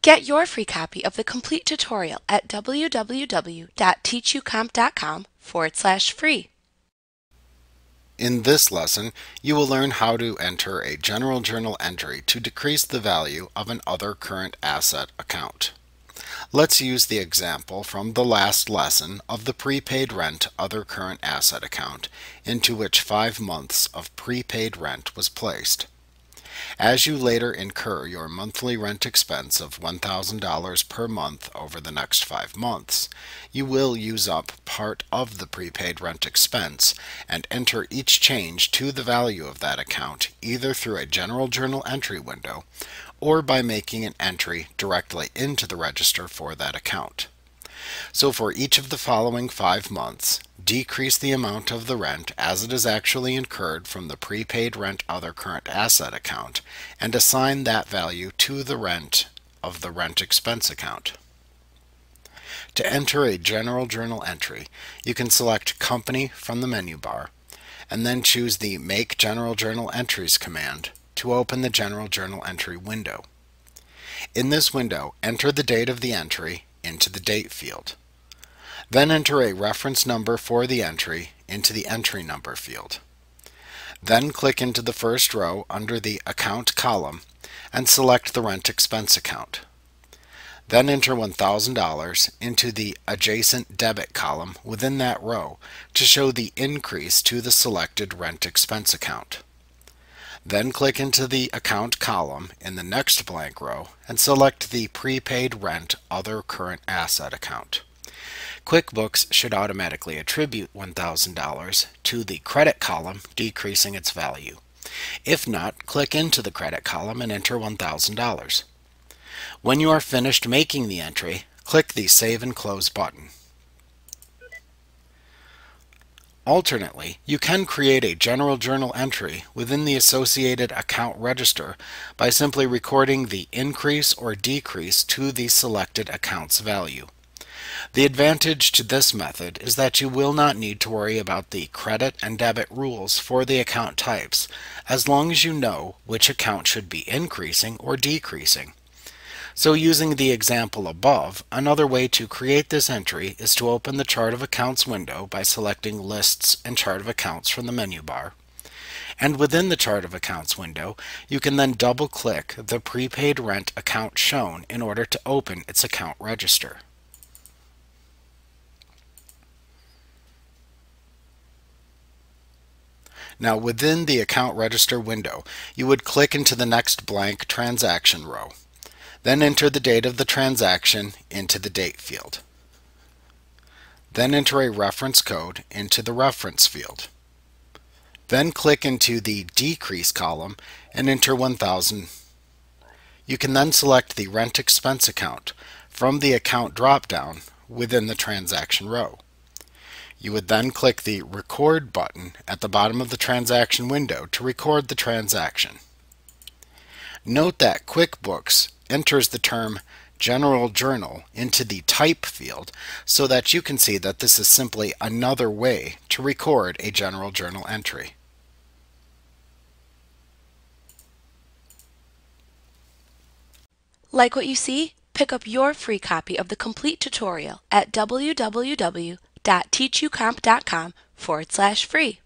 Get your free copy of the complete tutorial at www.teachucomp.com/free. In this lesson, you will learn how to enter a general journal entry to decrease the value of an other current asset account. Let's use the example from the last lesson of the prepaid rent other current asset account, into which 5 months of prepaid rent was placed. As you later incur your monthly rent expense of $1,000 per month over the next 5 months, you will use up part of the prepaid rent expense and enter each change to the value of that account either through a general journal entry window or by making an entry directly into the register for that account. So for each of the following 5 months, decrease the amount of the rent as it is actually incurred from the prepaid rent other current asset account and assign that value to the rent of the rent expense account. To enter a general journal entry, you can select Company from the menu bar and then choose the Make General Journal Entries command to open the general journal entry window. In this window, enter the date of the entry into the date field. Then enter a reference number for the entry into the entry number field. Then click into the first row under the Account column and select the rent expense account. Then enter $1,000 into the Adjacent Debit column within that row to show the increase to the selected rent expense account. Then click into the Account column in the next blank row and select the Prepaid Rent Other Current Asset account. QuickBooks should automatically attribute $1,000 to the Credit column, decreasing its value. If not, click into the Credit column and enter $1,000. When you are finished making the entry, click the Save and Close button. Alternately, you can create a general journal entry within the associated account register by simply recording the increase or decrease to the selected account's value. The advantage to this method is that you will not need to worry about the credit and debit rules for the account types, as long as you know which account should be increasing or decreasing. So using the example above, another way to create this entry is to open the Chart of Accounts window by selecting Lists and Chart of Accounts from the menu bar. And within the Chart of Accounts window, you can then double-click the prepaid rent account shown in order to open its account register. Now within the account register window, you would click into the next blank transaction row. Then enter the date of the transaction into the date field. Then enter a reference code into the reference field. Then click into the Decrease column and enter $1,000. You can then select the Rent Expense account from the Account drop-down within the transaction row. You would then click the Record button at the bottom of the transaction window to record the transaction. Note that QuickBooks enters the term General Journal into the Type field so that you can see that this is simply another way to record a general journal entry. Like what you see? Pick up your free copy of the complete tutorial at www.teachucomp.com/free.